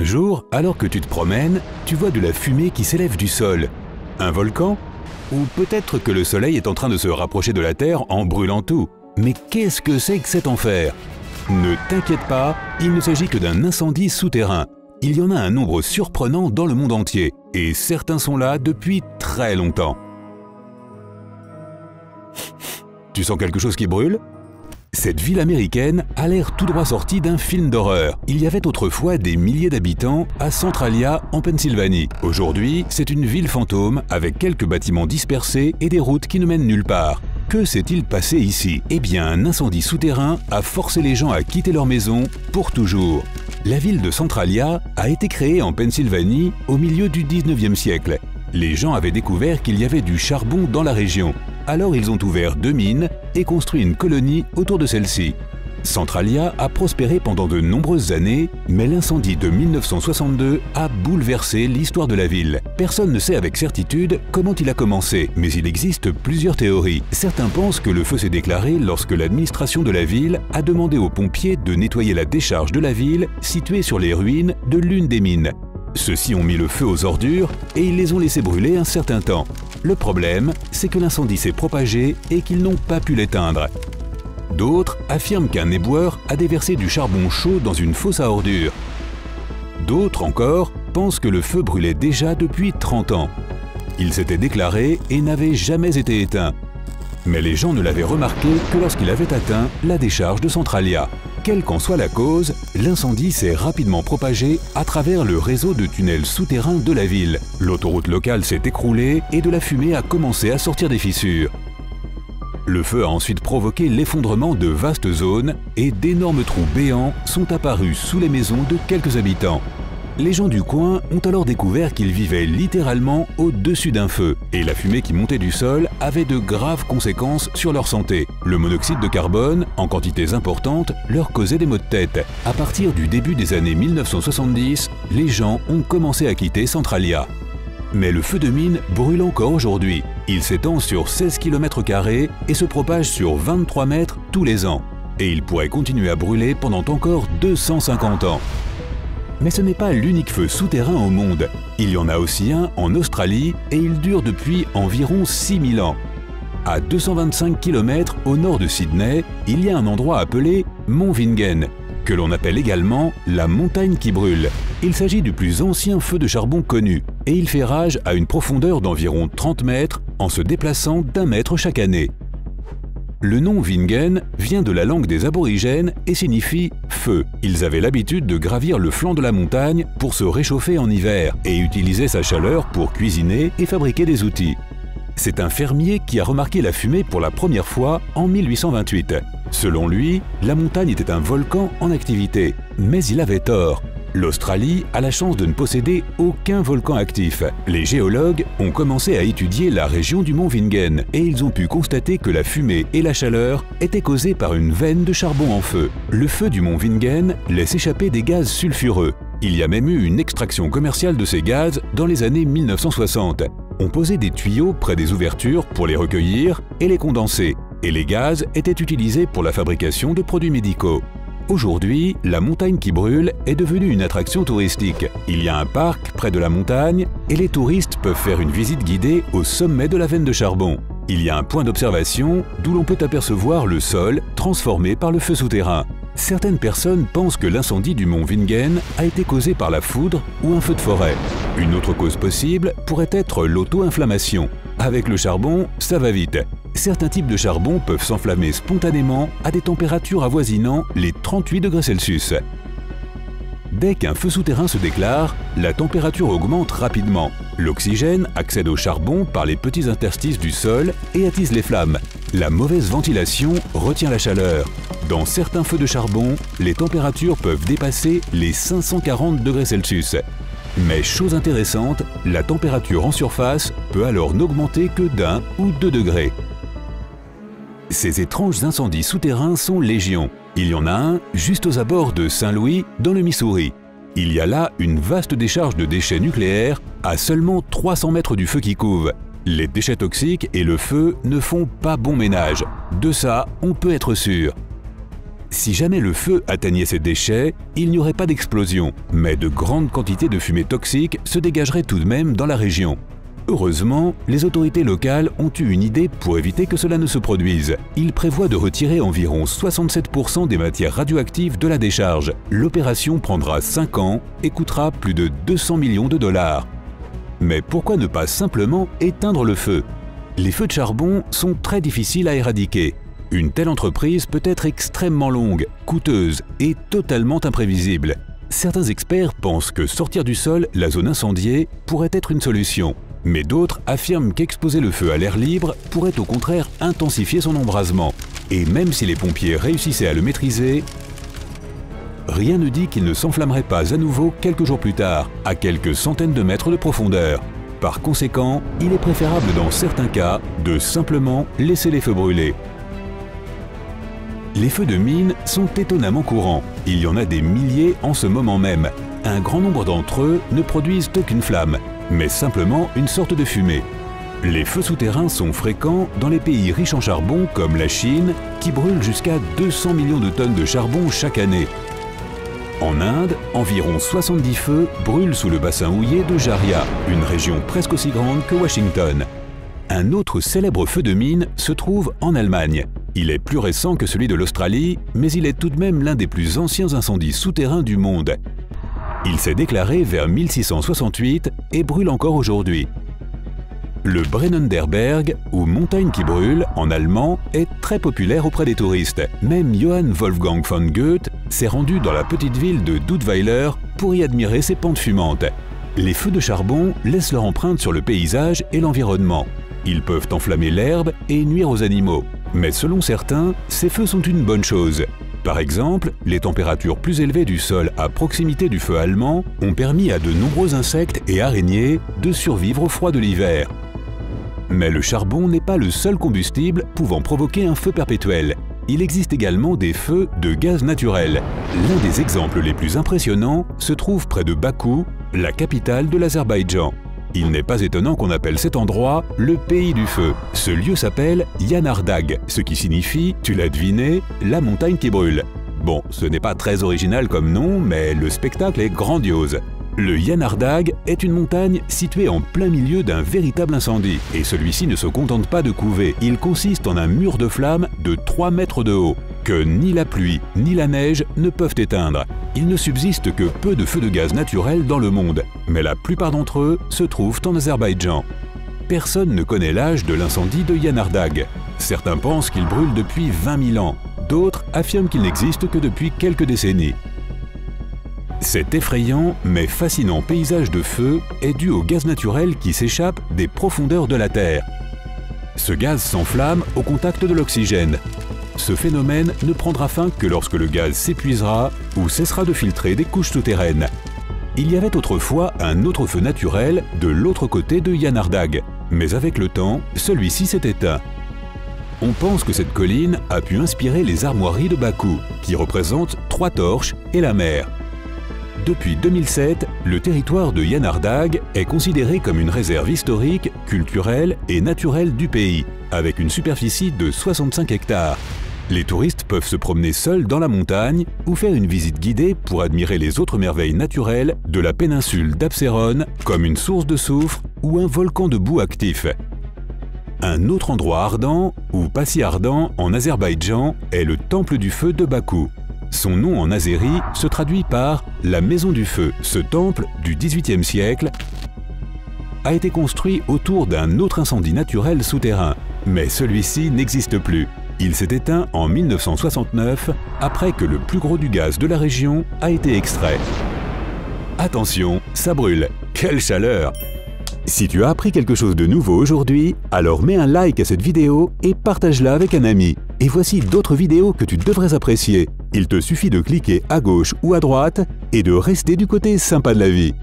Un jour, alors que tu te promènes, tu vois de la fumée qui s'élève du sol. Un volcan? Ou peut-être que le soleil est en train de se rapprocher de la Terre en brûlant tout. Mais qu'est-ce que c'est que cet enfer? Ne t'inquiète pas, il ne s'agit que d'un incendie souterrain. Il y en a un nombre surprenant dans le monde entier, et certains sont là depuis très longtemps. Tu sens quelque chose qui brûle? Cette ville américaine a l'air tout droit sortie d'un film d'horreur. Il y avait autrefois des milliers d'habitants à Centralia, en Pennsylvanie. Aujourd'hui, c'est une ville fantôme avec quelques bâtiments dispersés et des routes qui ne mènent nulle part. Que s'est-il passé ici? Eh bien, un incendie souterrain a forcé les gens à quitter leur maison pour toujours. La ville de Centralia a été créée en Pennsylvanie au milieu du 19e siècle. Les gens avaient découvert qu'il y avait du charbon dans la région. Alors ils ont ouvert deux mines et construit une colonie autour de celle-ci. Centralia a prospéré pendant de nombreuses années, mais l'incendie de 1962 a bouleversé l'histoire de la ville. Personne ne sait avec certitude comment il a commencé, mais il existe plusieurs théories. Certains pensent que le feu s'est déclaré lorsque l'administration de la ville a demandé aux pompiers de nettoyer la décharge de la ville située sur les ruines de l'une des mines. Ceux-ci ont mis le feu aux ordures et ils les ont laissés brûler un certain temps. Le problème, c'est que l'incendie s'est propagé et qu'ils n'ont pas pu l'éteindre. D'autres affirment qu'un éboueur a déversé du charbon chaud dans une fosse à ordures. D'autres encore pensent que le feu brûlait déjà depuis 30 ans. Il s'était déclaré et n'avait jamais été éteint. Mais les gens ne l'avaient remarqué que lorsqu'il avait atteint la décharge de Centralia. Quelle qu'en soit la cause, l'incendie s'est rapidement propagé à travers le réseau de tunnels souterrains de la ville. L'autoroute locale s'est écroulée et de la fumée a commencé à sortir des fissures. Le feu a ensuite provoqué l'effondrement de vastes zones et d'énormes trous béants sont apparus sous les maisons de quelques habitants. Les gens du coin ont alors découvert qu'ils vivaient littéralement au-dessus d'un feu et la fumée qui montait du sol avait de graves conséquences sur leur santé. Le monoxyde de carbone, en quantités importantes, leur causait des maux de tête. À partir du début des années 1970, les gens ont commencé à quitter Centralia. Mais le feu de mine brûle encore aujourd'hui. Il s'étend sur 16 km² et se propage sur 23 mètres tous les ans. Et il pourrait continuer à brûler pendant encore 250 ans. Mais ce n'est pas l'unique feu souterrain au monde. Il y en a aussi un en Australie et il dure depuis environ 6000 ans. À 225 km au nord de Sydney, il y a un endroit appelé Mont Wingen, que l'on appelle également la montagne qui brûle. Il s'agit du plus ancien feu de charbon connu et il fait rage à une profondeur d'environ 30 mètres en se déplaçant d'un mètre chaque année. Le nom Wingen vient de la langue des aborigènes et signifie feu. Ils avaient l'habitude de gravir le flanc de la montagne pour se réchauffer en hiver et utilisaient sa chaleur pour cuisiner et fabriquer des outils. C'est un fermier qui a remarqué la fumée pour la première fois en 1828. Selon lui, la montagne était un volcan en activité, mais il avait tort. L'Australie a la chance de ne posséder aucun volcan actif. Les géologues ont commencé à étudier la région du mont Wingen et ils ont pu constater que la fumée et la chaleur étaient causées par une veine de charbon en feu. Le feu du mont Wingen laisse échapper des gaz sulfureux. Il y a même eu une extraction commerciale de ces gaz dans les années 1960. On posait des tuyaux près des ouvertures pour les recueillir et les condenser. Et les gaz étaient utilisés pour la fabrication de produits médicaux. Aujourd'hui, la montagne qui brûle est devenue une attraction touristique. Il y a un parc près de la montagne et les touristes peuvent faire une visite guidée au sommet de la veine de charbon. Il y a un point d'observation d'où l'on peut apercevoir le sol transformé par le feu souterrain. Certaines personnes pensent que l'incendie du mont Wingen a été causé par la foudre ou un feu de forêt. Une autre cause possible pourrait être l'auto-inflammation. Avec le charbon, ça va vite. Certains types de charbon peuvent s'enflammer spontanément à des températures avoisinant les 38 degrés Celsius. Dès qu'un feu souterrain se déclare, la température augmente rapidement. L'oxygène accède au charbon par les petits interstices du sol et attise les flammes. La mauvaise ventilation retient la chaleur. Dans certains feux de charbon, les températures peuvent dépasser les 540 degrés Celsius. Mais chose intéressante, la température en surface peut alors n'augmenter que d'un ou deux degrés. Ces étranges incendies souterrains sont légion. Il y en a un juste aux abords de Saint-Louis, dans le Missouri. Il y a là une vaste décharge de déchets nucléaires à seulement 300 mètres du feu qui couve. Les déchets toxiques et le feu ne font pas bon ménage. De ça, on peut être sûr. Si jamais le feu atteignait ces déchets, il n'y aurait pas d'explosion, mais de grandes quantités de fumée toxique se dégageraient tout de même dans la région. Heureusement, les autorités locales ont eu une idée pour éviter que cela ne se produise. Ils prévoient de retirer environ 67% des matières radioactives de la décharge. L'opération prendra 5 ans et coûtera plus de 200 millions $. Mais pourquoi ne pas simplement éteindre le feu? Les feux de charbon sont très difficiles à éradiquer. Une telle entreprise peut être extrêmement longue, coûteuse et totalement imprévisible. Certains experts pensent que sortir du sol la zone incendiée pourrait être une solution, mais d'autres affirment qu'exposer le feu à l'air libre pourrait au contraire intensifier son embrasement. Et même si les pompiers réussissaient à le maîtriser, rien ne dit qu'il ne s'enflammerait pas à nouveau quelques jours plus tard, à quelques centaines de mètres de profondeur. Par conséquent, il est préférable dans certains cas de simplement laisser les feux brûler. Les feux de mines sont étonnamment courants. Il y en a des milliers en ce moment même. Un grand nombre d'entre eux ne produisent aucune flamme, mais simplement une sorte de fumée. Les feux souterrains sont fréquents dans les pays riches en charbon comme la Chine, qui brûle jusqu'à 200 millions de tonnes de charbon chaque année. En Inde, environ 70 feux brûlent sous le bassin houillé de Jharia, une région presque aussi grande que Washington. Un autre célèbre feu de mine se trouve en Allemagne. Il est plus récent que celui de l'Australie, mais il est tout de même l'un des plus anciens incendies souterrains du monde. Il s'est déclaré vers 1668 et brûle encore aujourd'hui. Le Brennender Berg, ou montagne qui brûle, en allemand, est très populaire auprès des touristes. Même Johann Wolfgang von Goethe s'est rendu dans la petite ville de Dudweiler pour y admirer ses pentes fumantes. Les feux de charbon laissent leur empreinte sur le paysage et l'environnement. Ils peuvent enflammer l'herbe et nuire aux animaux. Mais selon certains, ces feux sont une bonne chose. Par exemple, les températures plus élevées du sol à proximité du feu allemand ont permis à de nombreux insectes et araignées de survivre au froid de l'hiver. Mais le charbon n'est pas le seul combustible pouvant provoquer un feu perpétuel. Il existe également des feux de gaz naturel. L'un des exemples les plus impressionnants se trouve près de Bakou, la capitale de l'Azerbaïdjan. Il n'est pas étonnant qu'on appelle cet endroit le pays du feu. Ce lieu s'appelle Yanardag, ce qui signifie, tu l'as deviné, la montagne qui brûle. Bon, ce n'est pas très original comme nom, mais le spectacle est grandiose. Le Yanardag est une montagne située en plein milieu d'un véritable incendie. Et celui-ci ne se contente pas de couver, il consiste en un mur de flammes de 3 mètres de haut, que ni la pluie ni la neige ne peuvent éteindre. Il ne subsiste que peu de feux de gaz naturels dans le monde, mais la plupart d'entre eux se trouvent en Azerbaïdjan. Personne ne connaît l'âge de l'incendie de Yanardag. Certains pensent qu'il brûle depuis 20 000 ans, d'autres affirment qu'il n'existe que depuis quelques décennies. Cet effrayant mais fascinant paysage de feu est dû au gaz naturel qui s'échappe des profondeurs de la Terre. Ce gaz s'enflamme au contact de l'oxygène. Ce phénomène ne prendra fin que lorsque le gaz s'épuisera ou cessera de filtrer des couches souterraines. Il y avait autrefois un autre feu naturel de l'autre côté de Yanardag, mais avec le temps, celui-ci s'est éteint. On pense que cette colline a pu inspirer les armoiries de Bakou, qui représentent 3 torches et la mer. Depuis 2007, le territoire de Yanardag est considéré comme une réserve historique, culturelle et naturelle du pays, avec une superficie de 65 hectares. Les touristes peuvent se promener seuls dans la montagne ou faire une visite guidée pour admirer les autres merveilles naturelles de la péninsule d'Abséron, comme une source de soufre ou un volcan de boue actif. Un autre endroit ardent, ou pas si ardent, en Azerbaïdjan est le temple du feu de Bakou. Son nom en azéri se traduit par « la maison du feu ». Ce temple du XVIIIe siècle a été construit autour d'un autre incendie naturel souterrain, mais celui-ci n'existe plus. Il s'est éteint en 1969 après que le plus gros du gaz de la région a été extrait. Attention, ça brûle. Quelle chaleur! Si tu as appris quelque chose de nouveau aujourd'hui, alors mets un like à cette vidéo et partage-la avec un ami. Et voici d'autres vidéos que tu devrais apprécier. Il te suffit de cliquer à gauche ou à droite et de rester du côté sympa de la vie.